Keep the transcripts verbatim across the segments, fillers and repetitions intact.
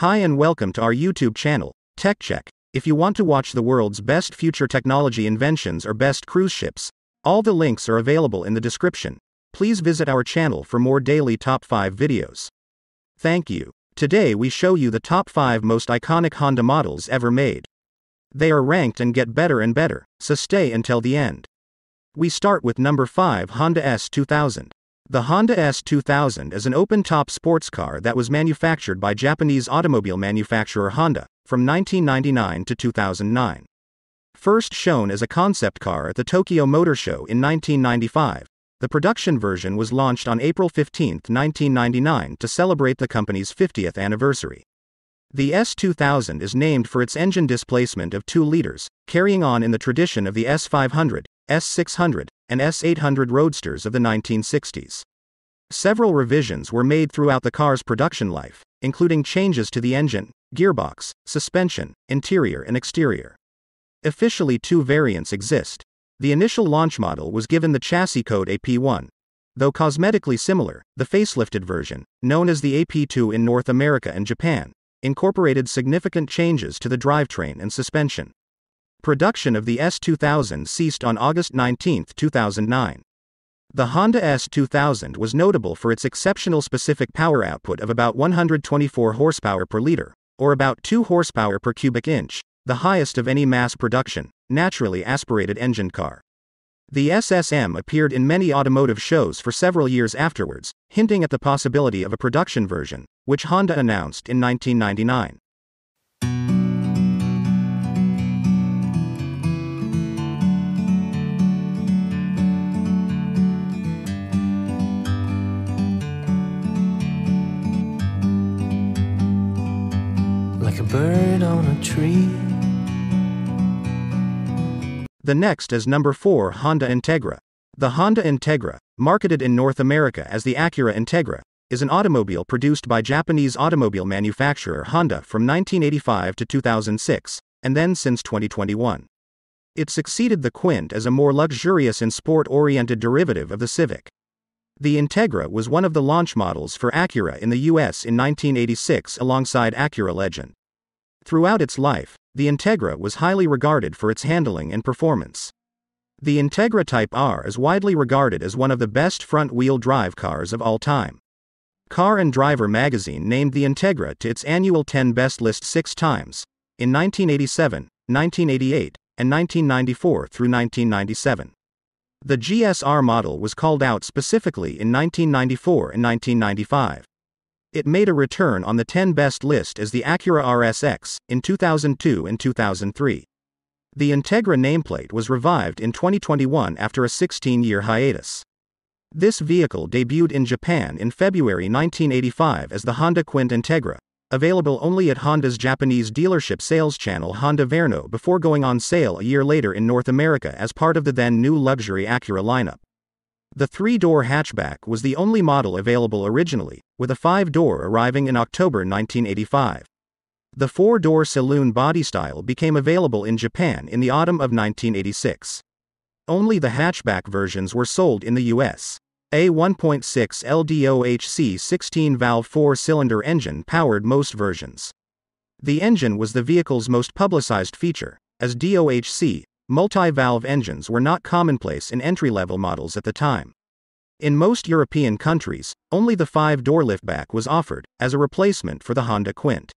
Hi and welcome to our YouTube channel, TechCheck. If you want to watch the world's best future technology inventions or best cruise ships, all the links are available in the description. Please visit our channel for more daily top five videos. Thank you. Today we show you the top five most iconic Honda models ever made. They are ranked and get better and better, so stay until the end. We start with number five, Honda S two thousand. The Honda S two thousand is an open-top sports car that was manufactured by Japanese automobile manufacturer Honda from nineteen ninety-nine to two thousand nine. First shown as a concept car at the Tokyo Motor Show in nineteen ninety-five, the production version was launched on April fifteenth nineteen ninety-nine to celebrate the company's fiftieth anniversary. The S two thousand is named for its engine displacement of two liters, carrying on in the tradition of the S five hundred, S six hundred, and S eight hundred roadsters of the nineteen sixties. Several revisions were made throughout the car's production life, including changes to the engine, gearbox, suspension, interior and exterior. Officially two variants exist. The initial launch model was given the chassis code A P one. Though cosmetically similar, the facelifted version, known as the A P two in North America and Japan, incorporated significant changes to the drivetrain and suspension. Production of the S two thousand ceased on August nineteenth two thousand nine. The Honda S two thousand was notable for its exceptional specific power output of about one hundred twenty-four horsepower per liter, or about two horsepower per cubic inch, the highest of any mass-production, naturally aspirated engine car. The S S M appeared in many automotive shows for several years afterwards, hinting at the possibility of a production version, which Honda announced in nineteen ninety-nine. Like a bird on a tree. The next is number four, Honda Integra. The Honda Integra, marketed in North America as the Acura Integra, is an automobile produced by Japanese automobile manufacturer Honda from nineteen eighty-five to two thousand six, and then since twenty twenty-one. It succeeded the Quint as a more luxurious and sport-oriented derivative of the Civic. The Integra was one of the launch models for Acura in the U S in nineteen eighty-six alongside Acura Legend. Throughout its life, the Integra was highly regarded for its handling and performance. The Integra Type R is widely regarded as one of the best front-wheel drive cars of all time. Car and Driver magazine named the Integra to its annual ten best list six times, in nineteen eighty-seven, nineteen eighty-eight, and nineteen ninety-four through nineteen ninety-seven. The G S R model was called out specifically in nineteen ninety-four and nineteen ninety-five. It made a return on the ten best list as the Acura R S X in two thousand two and two thousand three. The Integra nameplate was revived in twenty twenty-one after a sixteen year hiatus. This vehicle debuted in Japan in February nineteen eighty-five as the Honda Quint Integra, available only at Honda's Japanese dealership sales channel Honda Verno before going on sale a year later in North America as part of the then new luxury Acura lineup. The three-door hatchback was the only model available originally, with a five-door arriving in October nineteen eighty-five. The four-door saloon body style became available in Japan in the autumn of nineteen eighty-six. Only the hatchback versions were sold in the U S. A one point six liter D O H C sixteen valve four cylinder engine powered most versions. The engine was the vehicle's most publicized feature, as D O H C, multi-valve engines were not commonplace in entry-level models at the time. In most European countries, only the five-door liftback was offered, as a replacement for the Honda Quint.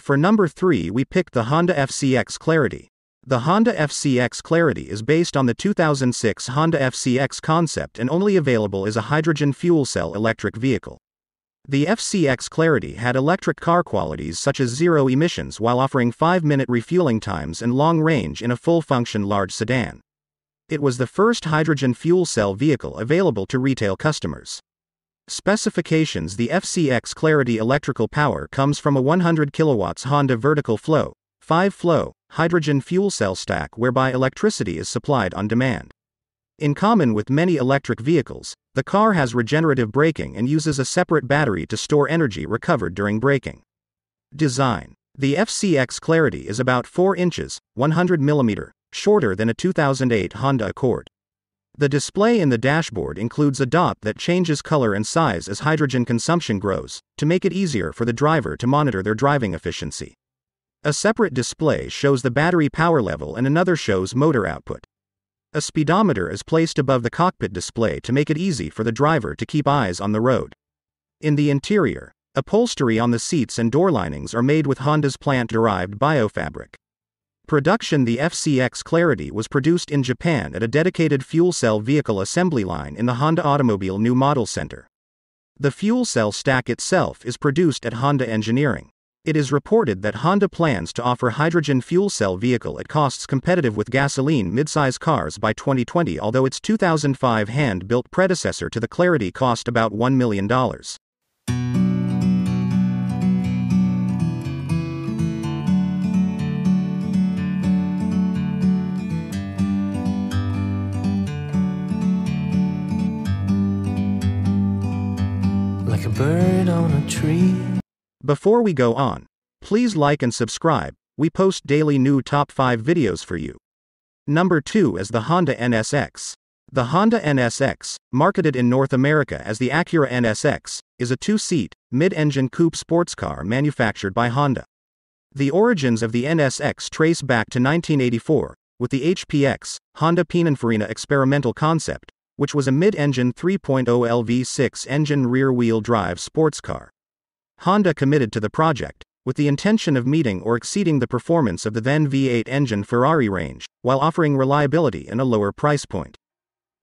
For number three we picked the Honda F C X Clarity. The Honda F C X Clarity is based on the two thousand six Honda F C X concept and only available as a hydrogen fuel cell electric vehicle. The F C X Clarity had electric car qualities such as zero emissions while offering five minute refueling times and long range in a full-function large sedan. It was the first hydrogen fuel cell vehicle available to retail customers. Specifications: the F C X Clarity electrical power comes from a one hundred kilowatts Honda vertical flow, five flow, hydrogen fuel cell stack whereby electricity is supplied on demand. In common with many electric vehicles, the car has regenerative braking and uses a separate battery to store energy recovered during braking. Design. The F C X Clarity is about four inches, one hundred millimeters, shorter than a two thousand eight Honda Accord. The display in the dashboard includes a dot that changes color and size as hydrogen consumption grows, to make it easier for the driver to monitor their driving efficiency. A separate display shows the battery power level and another shows motor output. A speedometer is placed above the cockpit display to make it easy for the driver to keep eyes on the road. In the interior, upholstery on the seats and door linings are made with Honda's plant-derived biofabric. Production. The F C X Clarity was produced in Japan at a dedicated fuel cell vehicle assembly line in the Honda Automobile New Model Center. The fuel cell stack itself is produced at Honda Engineering. It is reported that Honda plans to offer hydrogen fuel cell vehicle at costs competitive with gasoline midsize cars by twenty twenty, although its two thousand five hand-built predecessor to the Clarity cost about one million dollars. Bird on a tree. Before we go on, please like and subscribe. We post daily new top five videos for you. Number two is the Honda N S X. The Honda N S X, marketed in North America as the Acura N S X, is a two-seat, mid-engine coupe sports car manufactured by Honda. The origins of the N S X trace back to nineteen eighty-four, with the H P X, Honda Pininfarina experimental concept, which was a mid-engine three point oh liter V six engine rear-wheel drive sports car. Honda committed to the project, with the intention of meeting or exceeding the performance of the then V eight engine Ferrari range, while offering reliability and a lower price point.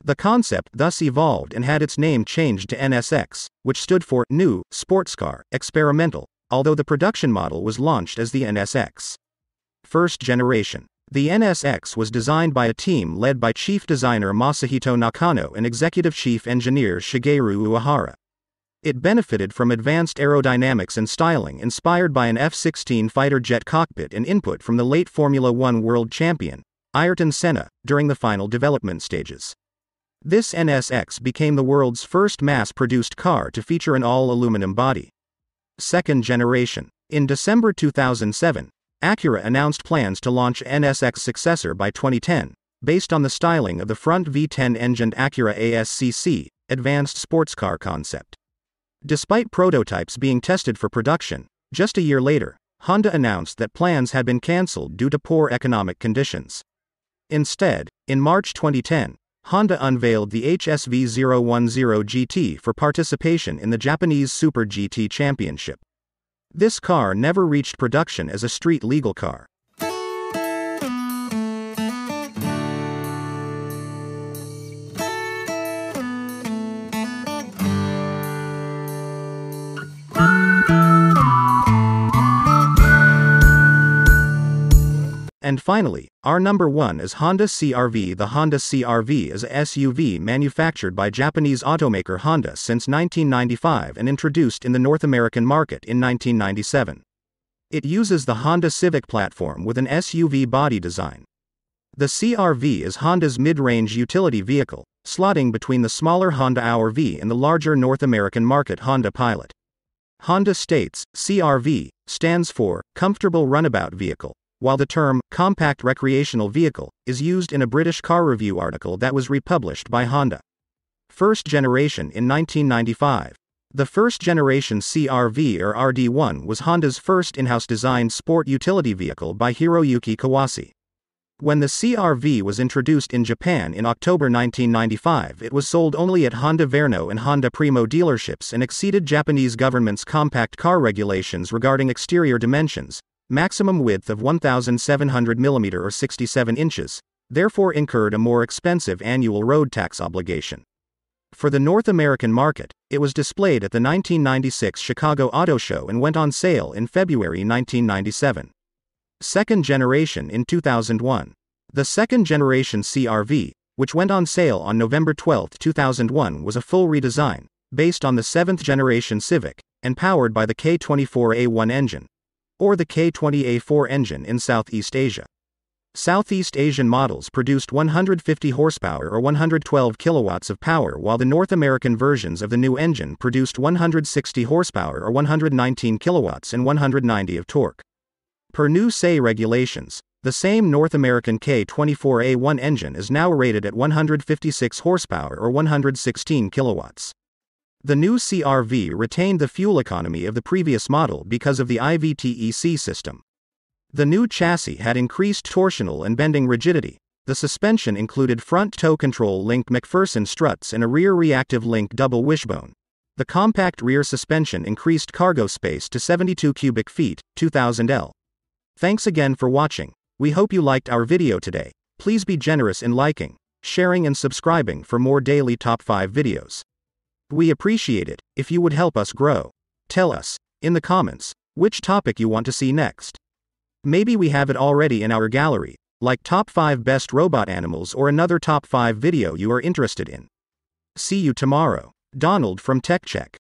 The concept thus evolved and had its name changed to N S X, which stood for New Sports Car Experimental, although the production model was launched as the N S X. First generation. The N S X was designed by a team led by chief designer Masahito Nakano and executive chief engineer Shigeru Uehara. It benefited from advanced aerodynamics and styling inspired by an F sixteen fighter jet cockpit and input from the late Formula One world champion, Ayrton Senna, during the final development stages. This N S X became the world's first mass-produced car to feature an all-aluminum body. Second generation. In December two thousand seven, Acura announced plans to launch N S X successor by twenty ten, based on the styling of the front V ten engined Acura A S C C, advanced sports car concept. Despite prototypes being tested for production, just a year later, Honda announced that plans had been cancelled due to poor economic conditions. Instead, in March twenty ten, Honda unveiled the H S V zero ten G T for participation in the Japanese Super G T Championship. This car never reached production as a street legal car. And finally, our number one is Honda C R V. The Honda C R V is a S U V manufactured by Japanese automaker Honda since nineteen ninety-five and introduced in the North American market in nineteen ninety-seven. It uses the Honda Civic platform with an S U V body design. The C R V is Honda's mid-range utility vehicle, slotting between the smaller Honda Hour-V and the larger North American market Honda Pilot. Honda states, C R V, stands for Comfortable Runabout Vehicle, while the term, compact recreational vehicle, is used in a British car review article that was republished by Honda. First generation. In nineteen ninety-five. The first generation C R V or R D one was Honda's first in-house designed sport utility vehicle by Hiroyuki Kawase. When the C R V was introduced in Japan in October nineteen ninety-five, it was sold only at Honda Verno and Honda Primo dealerships and exceeded Japanese government's compact car regulations regarding exterior dimensions, maximum width of one thousand seven hundred millimeters or sixty-seven inches, therefore incurred a more expensive annual road tax obligation. For the North American market, it was displayed at the nineteen ninety-six Chicago Auto Show and went on sale in February nineteen ninety-seven. Second generation. In two thousand one. The second generation C R V, which went on sale on November twelfth two thousand one, was a full redesign, based on the seventh generation Civic, and powered by the K twenty-four A one engine, or the K twenty A four engine in Southeast Asia. Southeast Asian models produced one hundred fifty horsepower or one hundred twelve kilowatts of power, while the North American versions of the new engine produced one hundred sixty horsepower or one hundred nineteen kilowatts and one hundred ninety of torque. Per new S E I regulations, the same North American K twenty-four A one engine is now rated at one hundred fifty-six horsepower or one hundred sixteen kilowatts. The new C R V retained the fuel economy of the previous model because of the I V T E C system. The new chassis had increased torsional and bending rigidity. The suspension included front toe control linked McPherson struts and a rear reactive linked double wishbone. The compact rear suspension increased cargo space to seventy-two cubic feet, two thousand pounds. Thanks again for watching. We hope you liked our video today. Please be generous in liking, sharing and subscribing for more daily top five videos. We appreciate it if you would help us grow. Tell us, in the comments, which topic you want to see next. Maybe we have it already in our gallery, like top five best robot animals or another top five video you are interested in. See you tomorrow. Donald from TechCheck.